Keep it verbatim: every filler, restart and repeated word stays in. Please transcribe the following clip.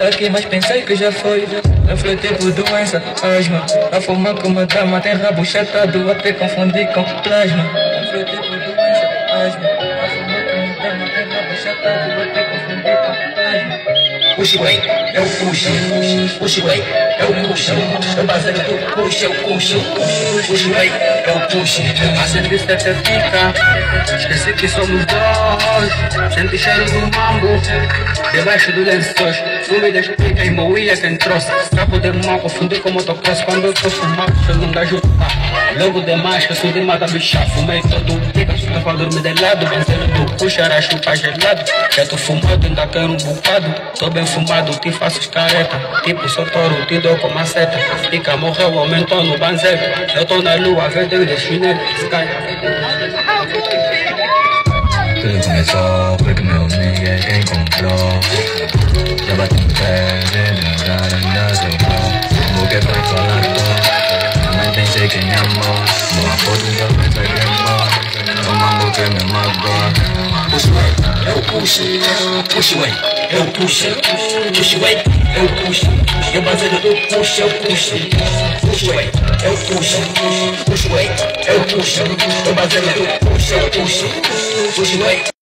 A quem mais pensei que já foi, eu fletei por doença, asma. A forma como dá, uma terra buchetado, até confundi com plasma. Eu fletei por doença, asma. A forma como dá, uma terra buchetado, até confundi com plasma. Puxa bem, eu puxo, puxa bem, eu puxo. Eu passei de tudo, puxa, eu puxo. Puxa bem, eu puxo. A serviço até fica, esqueci que somos dois. Sente cheiro do mambo, debaixo do lençóis. Nu mi explica e mă uile că-n tros. Strapul de mă confunde cu motocross. Când eu tot fumat și nu-mi da juta. Logul de mașcă sunt de mata bișa. Fumei totul, pică și nu fac dormi de ladu. Benzele do cușa, rașu, pa gelado. Já tu fumado, ainda quero um bocado. Tô bem fumado, te faço escareta. Tipo sotoro, te dou com maceta. Fica morreu, aumentou no banzeiro. Eu tô na lua, verde de chinelo. Sky. Tudo começou porque meu ninguém encontrou. Já bati um pé, nem lembrar ainda sobrou. O que foi falando? Não pensei quem amou. Boa foto, eu pensei que amou. O mambo que me matou. Puxa, eu puxo. Puxa, eu puxo. Puxa, eu puxo. Eu baseio do puxo, eu puxo. Puxa, eu puxo. Puxa, eu puxo. Eu baseio do puxo, eu puxo. Puxa, eu puxo.